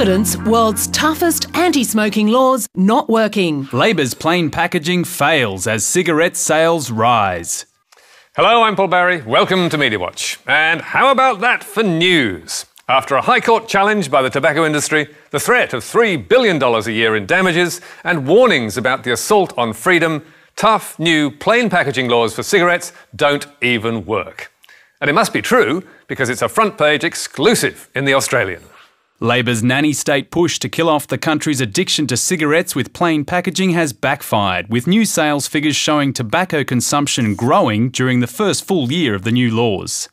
Evidence, world's toughest anti-smoking laws not working. Labor's plain packaging fails as cigarette sales rise. Hello, I'm Paul Barry. Welcome to Media Watch. And how about that for news? After a High Court challenge by the tobacco industry, the threat of $3 billion a year in damages, and warnings about the assault on freedom, tough new plain packaging laws for cigarettes don't even work. And it must be true, because it's a front-page exclusive in The Australian. Labor's nanny state push to kill off the country's addiction to cigarettes with plain packaging has backfired, with new sales figures showing tobacco consumption growing during the first full year of the new laws.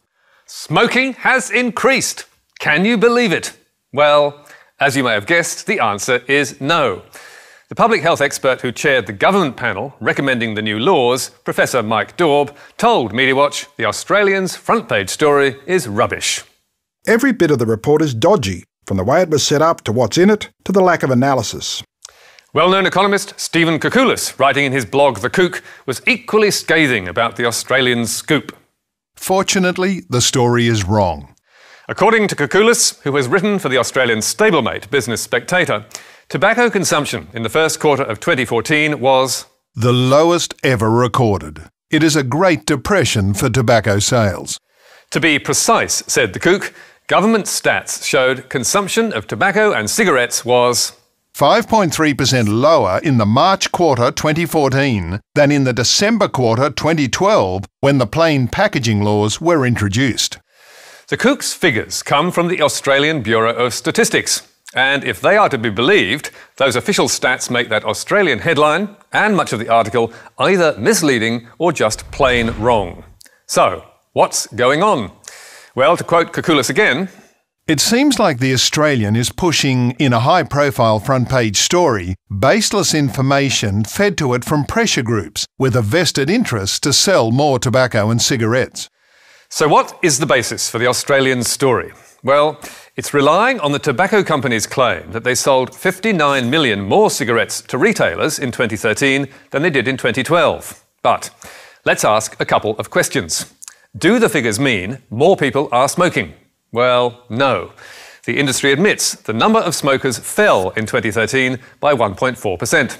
Smoking has increased. Can you believe it? Well, as you may have guessed, the answer is no. The public health expert who chaired the government panel recommending the new laws, Professor Mike Daube, told MediaWatch the Australian's front-page story is rubbish. Every bit of the report is dodgy, from the way it was set up to what's in it to the lack of analysis. Well-known economist Stephen Koukoulis, writing in his blog The Kook, was equally scathing about the Australian scoop. Fortunately, the story is wrong. According to Koukoulis, who has written for the Australian stablemate Business Spectator, tobacco consumption in the first quarter of 2014 was the lowest ever recorded. It is a Great Depression for tobacco sales. To be precise, said The Kook, government stats showed consumption of tobacco and cigarettes was 5.3% lower in the March quarter 2014 than in the December quarter 2012, when the plain packaging laws were introduced. The Kook's figures come from the Australian Bureau of Statistics, and if they are to be believed, those official stats make that Australian headline and much of the article either misleading or just plain wrong. So, what's going on? Well, to quote Koukoulis again, it seems like The Australian is pushing, in a high-profile front-page story, baseless information fed to it from pressure groups with a vested interest to sell more tobacco and cigarettes. So what is the basis for The Australian's story? Well, it's relying on the tobacco company's claim that they sold 59 million more cigarettes to retailers in 2013 than they did in 2012. But let's ask a couple of questions. Do the figures mean more people are smoking? Well, no. The industry admits the number of smokers fell in 2013 by 1.4%.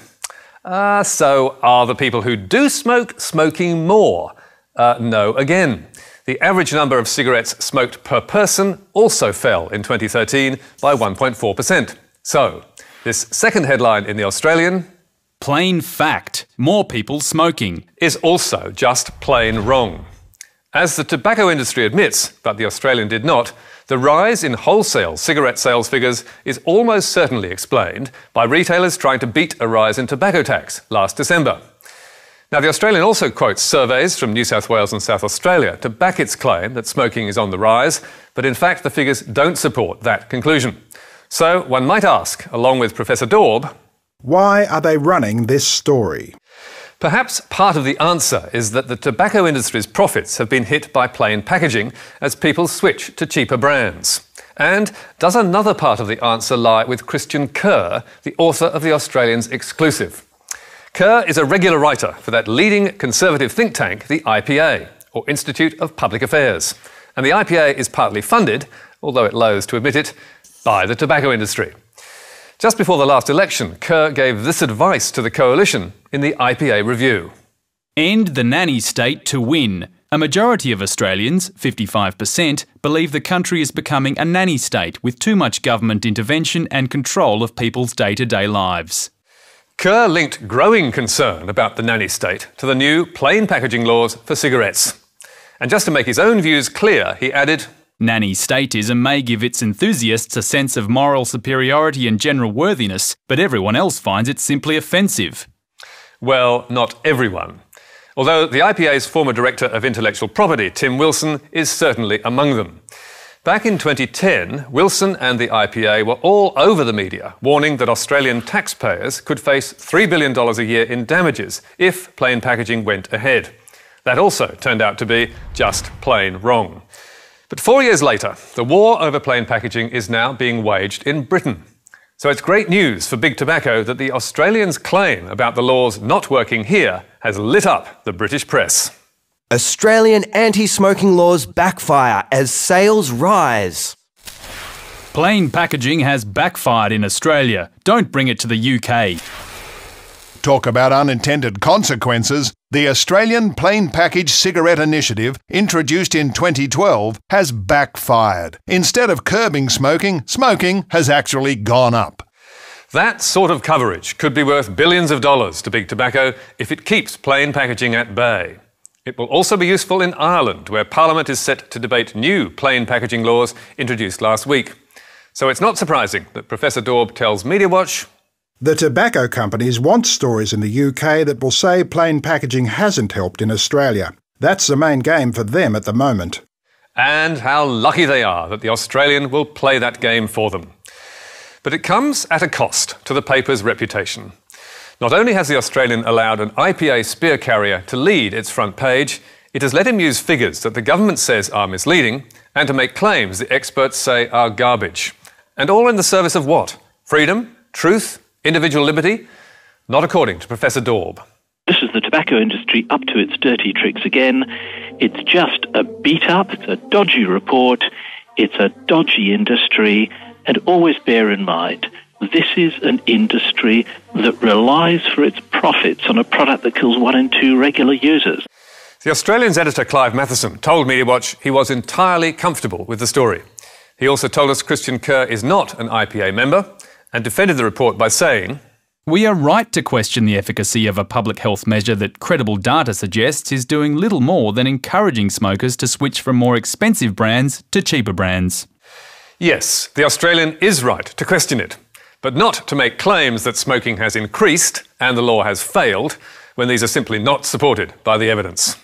So are the people who do smoke smoking more? No again. The average number of cigarettes smoked per person also fell in 2013 by 1.4%. So, this second headline in The Australian, plain fact, more people smoking, is also just plain wrong. As the tobacco industry admits, but The Australian did not, the rise in wholesale cigarette sales figures is almost certainly explained by retailers trying to beat a rise in tobacco tax last December. Now, The Australian also quotes surveys from New South Wales and South Australia to back its claim that smoking is on the rise, but in fact the figures don't support that conclusion. So one might ask, along with Professor Daube, why are they running this story? Perhaps part of the answer is that the tobacco industry's profits have been hit by plain packaging as people switch to cheaper brands. And does another part of the answer lie with Christian Kerr, the author of The Australian's exclusive? Kerr is a regular writer for that leading conservative think tank, the IPA, or Institute of Public Affairs. And the IPA is partly funded, although it loathes to admit it, by the tobacco industry. Just before the last election, Kerr gave this advice to the coalition in the IPA review. End the nanny state to win. A majority of Australians, 55%, believe the country is becoming a nanny state with too much government intervention and control of people's day-to-day lives. Kerr linked growing concern about the nanny state to the new plain packaging laws for cigarettes. And just to make his own views clear, he added, nanny statism may give its enthusiasts a sense of moral superiority and general worthiness, but everyone else finds it simply offensive. Well, not everyone. Although the IPA's former Director of Intellectual Property, Tim Wilson, is certainly among them. Back in 2010, Wilson and the IPA were all over the media, warning that Australian taxpayers could face $3 billion a year in damages if plain packaging went ahead. That also turned out to be just plain wrong. But 4 years later, the war over plain packaging is now being waged in Britain. So it's great news for big tobacco that the Australians' claim about the laws not working here has lit up the British press. Australian anti-smoking laws backfire as sales rise. Plain packaging has backfired in Australia. Don't bring it to the UK. Talk about unintended consequences. The Australian Plain Package Cigarette Initiative, introduced in 2012, has backfired. Instead of curbing smoking, smoking has actually gone up. That sort of coverage could be worth billions of dollars to big tobacco if it keeps plain packaging at bay. It will also be useful in Ireland, where Parliament is set to debate new plain packaging laws introduced last week. So it's not surprising that Professor Daube tells MediaWatch, the tobacco companies want stories in the UK that will say plain packaging hasn't helped in Australia. That's the main game for them at the moment. And how lucky they are that the Australian will play that game for them. But it comes at a cost to the paper's reputation. Not only has the Australian allowed an IPA spear carrier to lead its front page, it has let him use figures that the government says are misleading and to make claims the experts say are garbage. And all in the service of what? Freedom? Truth? Individual liberty? Not according to Professor Daube. This is the tobacco industry up to its dirty tricks again. It's just a beat-up, it's a dodgy report, it's a dodgy industry, and always bear in mind, this is an industry that relies for its profits on a product that kills 1 in 2 regular users. The Australian's editor, Clive Matheson, told MediaWatch he was entirely comfortable with the story. He also told us Christian Kerr is not an IPA member, and defended the report by saying, we are right to question the efficacy of a public health measure that credible data suggests is doing little more than encouraging smokers to switch from more expensive brands to cheaper brands. Yes, the Australian is right to question it, but not to make claims that smoking has increased and the law has failed when these are simply not supported by the evidence.